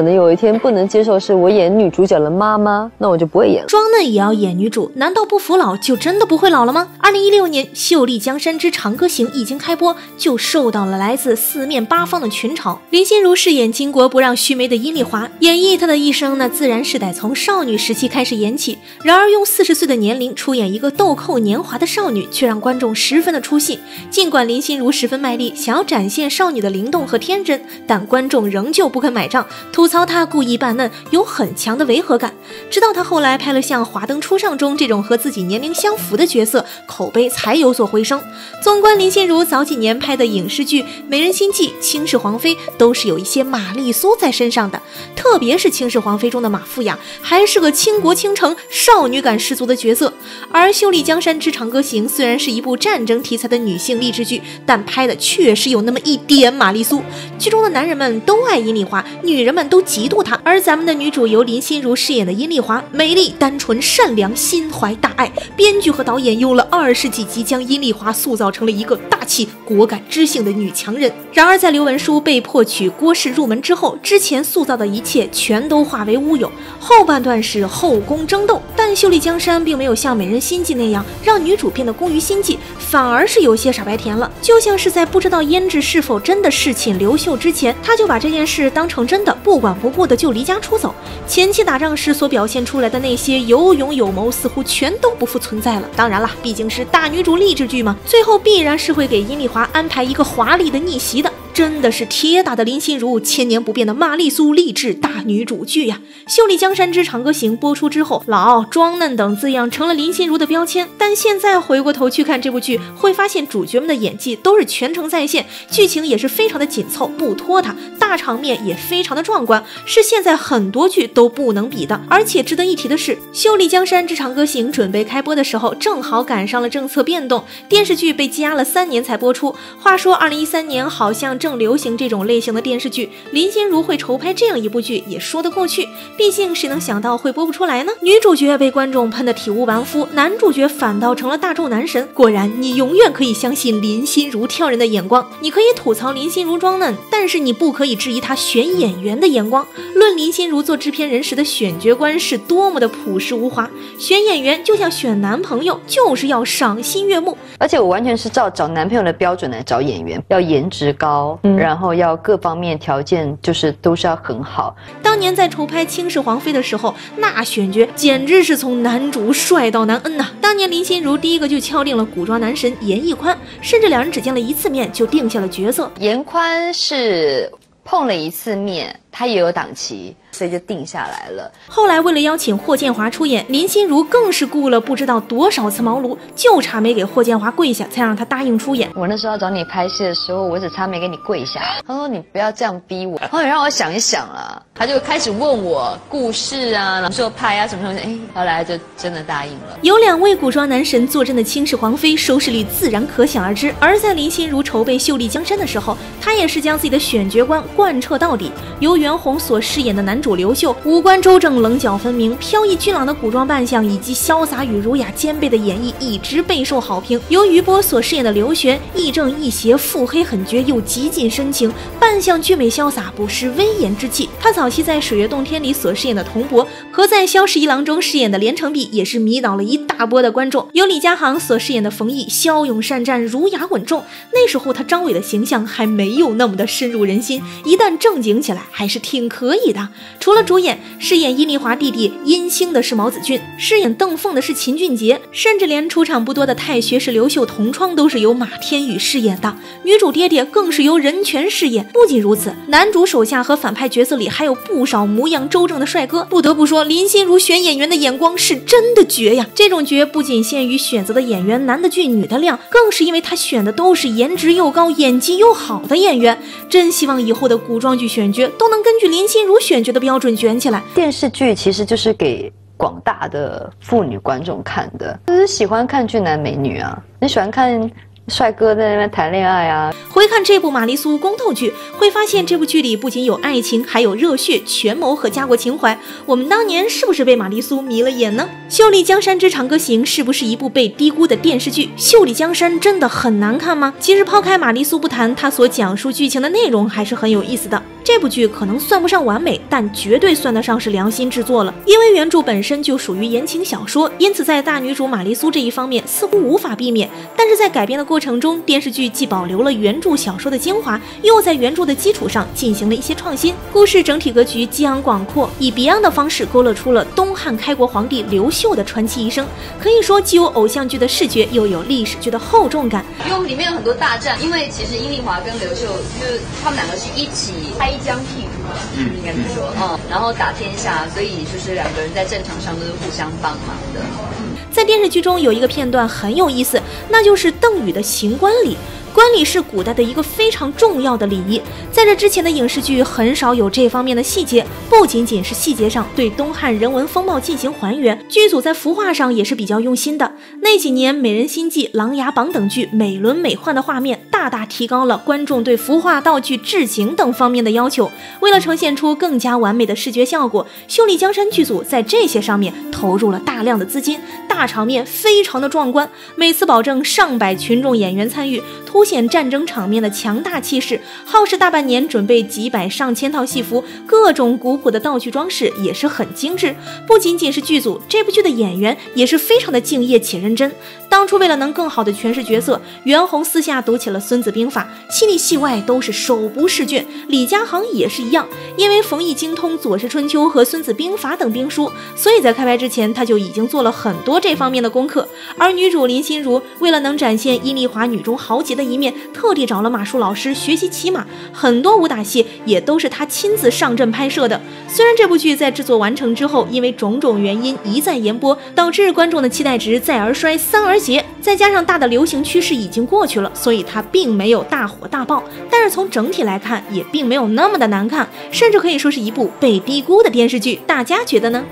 可能有一天不能接受是我演女主角的妈妈，那我就不会演了。装嫩也要演女主，难道不服老就真的不会老了吗？2016年《秀丽江山之长歌行》一经开播，就受到了来自四面八方的群嘲。林心如饰演巾帼不让须眉的殷丽华，演绎她的一生呢，自然是得从少女时期开始演起。然而用40岁的年龄出演一个豆蔻年华的少女，却让观众十分的出戏。尽管林心如十分卖力，想要展现少女的灵动和天真，但观众仍旧不肯买账，吐槽她故意扮嫩，有很强的违和感。直到她后来拍了像《华灯初上》中这种和自己年龄相符的角色，口碑才有所回升。纵观林心如早几年拍的影视剧《美人心计》《倾世皇妃》，都是有一些玛丽苏在身上的，特别是《倾世皇妃》中的马富雅，还是个倾国倾城、少女感十足的角色。而《秀丽江山之长歌行》虽然是一部战争题材的女性励志剧，但拍的确实有那么一点玛丽苏。剧中的男人们都爱殷丽华，女人们都嫉妒她，而咱们的女主由林心如饰演的殷丽华，美丽、单纯、善良，心怀大爱。编剧和导演用了20几集将殷丽华塑造成了一个大气、果敢、知性的女强人。然而在刘文书被迫娶郭氏入门之后，之前塑造的一切全都化为乌有。后半段是后宫争斗，但《秀丽江山》并没有像《美人心计》那样让女主变得工于心计，反而是有些傻白甜了。就像是在不知道胭脂是否真的侍寝刘秀之前，她就把这件事当成真的，不管不顾的就离家出走。前期打仗时所表现出来的那些有勇有谋，似乎全都不复存在了。当然了，毕竟是大女主励志剧嘛，最后必然是会给殷丽华安排一个华丽的逆袭的。真的是铁打的林心如，千年不变的玛丽苏励志大女主剧呀！《秀丽江山之长歌行》播出之后，老、装嫩等字样成了林心如的标签。但现在回过头去看这部剧，会发现主角们的演技都是全程在线，剧情也是非常的紧凑，不拖沓，大场面也非常的壮观，是现在很多剧都不能比的。而且值得一提的是，《秀丽江山之长歌行》准备开播的时候，正好赶上了政策变动，电视剧被积压了3年才播出。话说2013年好像正流行这种类型的电视剧，林心如会筹拍这样一部剧也说得过去，毕竟谁能想到会播不出来呢？女主角被观众喷得体无完肤，男主角反倒成了大众男神。果然，你永远可以相信林心如挑人的眼光，你可以吐槽林心如装嫩，但是你不可以质疑她选演员的眼光。论林心如做制片人时的选角观是多么的朴实无华，选演员就像选男朋友，就是要赏心悦目。而且我完全是照找男朋友的标准来找演员，要颜值高，然后要各方面条件就是都是要很好。当年在筹拍《倾世皇妃》的时候，那选角简直是从男主帅到男恩呐！当年林心如第一个就敲定了古装男神严屹宽，甚至两人只见了一次面就定下了角色。严宽是碰了一次面，他也有档期，所以就定下来了。后来为了邀请霍建华出演，林心如更是雇了不知道多少次茅庐，就差没给霍建华跪下才让他答应出演。我那时候找你拍戏的时候，我只差没给你跪下。他说你不要这样逼我，然后让我想一想啦。他就开始问我故事啊，然后说拍啊什么什么，后来就真的答应了。有2位古装男神坐镇的《倾世皇妃》收视率自然可想而知。而在林心如筹备《秀丽江山》的时候，她也是将自己的选角观贯彻到底。由袁弘所饰演的男主刘秀，五官周正，棱角分明，飘逸俊朗的古装扮相以及潇洒与儒雅兼备的演绎一直备受好评。由余波所饰演的刘璇，亦正亦邪，腹黑狠绝又极尽深情，扮相俊美潇洒，不失威严之气。他早期在《水月洞天》里所饰演的童博，和在《萧十一郎》中饰演的连城璧，也是迷倒了一大波的观众。由李佳航所饰演的冯毅，骁勇善战，儒雅稳重。那时候他张伟的形象还没有那么的深入人心，一旦正经起来还是挺可以的。除了主演，饰演殷丽华弟弟殷兴的是毛子俊，饰演邓凤的是秦俊杰，甚至连出场不多的太学士刘秀同窗都是由马天宇饰演的。女主爹爹更是由任泉饰演。不仅如此，男主手下和反派角色里还有不少模样周正的帅哥。不得不说，林心如选演员的眼光是真的绝呀！这种绝不仅限于选择的演员男的俊女的亮，更是因为他选的都是颜值又高演技又好的演员。真希望以后的古装剧选角都能根据林心如选角的标准卷起来。电视剧其实就是给广大的妇女观众看的，就是喜欢看俊男美女啊，你喜欢看帅哥在那边谈恋爱啊。回看这部玛丽苏宫斗剧，会发现这部剧里不仅有爱情，还有热血、权谋和家国情怀。我们当年是不是被玛丽苏迷了眼呢？《秀丽江山之长歌行》是不是一部被低估的电视剧？《秀丽江山》真的很难看吗？其实抛开玛丽苏不谈，它所讲述剧情的内容还是很有意思的。这部剧可能算不上完美，但绝对算得上是良心制作了。因为原著本身就属于言情小说，因此在大女主玛丽苏这一方面似乎无法避免。但是在改编的过程中，电视剧既保留了原著小说的精华，又在原著的基础上进行了一些创新。故事整体格局激昂广阔，以 Beyond 的方式勾勒出了东汉开国皇帝刘秀的传奇一生。可以说，既有偶像剧的视觉，又有历史剧的厚重感。因为我们里面有很多大战，因为其实殷丽华跟刘秀，就是他们两个是一起开疆辟土嘛，应该是说，然后打天下，所以就是两个人在战场上都是互相帮忙的。在电视剧中有一个片段很有意思，那就是邓禹的行冠礼。冠礼是古代的一个非常重要的礼仪，在这之前的影视剧很少有这方面的细节。不仅仅是细节上对东汉人文风貌进行还原，剧组在服化上也是比较用心的。那几年《美人心计》《琅琊榜》等剧美轮美奂的画面，大大提高了观众对服化、道具、置景等方面的要求。为了呈现出更加完美的视觉效果，秀丽江山剧组在这些上面投入了大量的资金，大场面非常的壮观，每次保证上百群众演员参与，凸显战争场面的强大气势。耗时大半年准备几百上千套戏服，各种古朴的道具装饰也是很精致。不仅仅是剧组，这部剧的演员也是非常的敬业且认真。当初为了能更好的诠释角色，袁弘私下读起了《孙子兵法》，戏里戏外都是手不释卷。李嘉航也是一样，因为冯翊精通《左氏春秋》和《孙子兵法》等兵书，所以在开拍之前他就已经做了很多这方面的功课。而女主林心如为了能展现殷丽华女中豪杰的一面，特地找了马术老师学习骑马，很多武打戏也都是他亲自上阵拍摄的。虽然这部剧在制作完成之后，因为种种原因一再延播，导致观众的期待值再而衰三而竭，再加上大的流行趋势已经过去了，所以它并没有大火大爆。但是从整体来看也并没有那么的难看，甚至可以说是一部被低估的电视剧。大家觉得呢？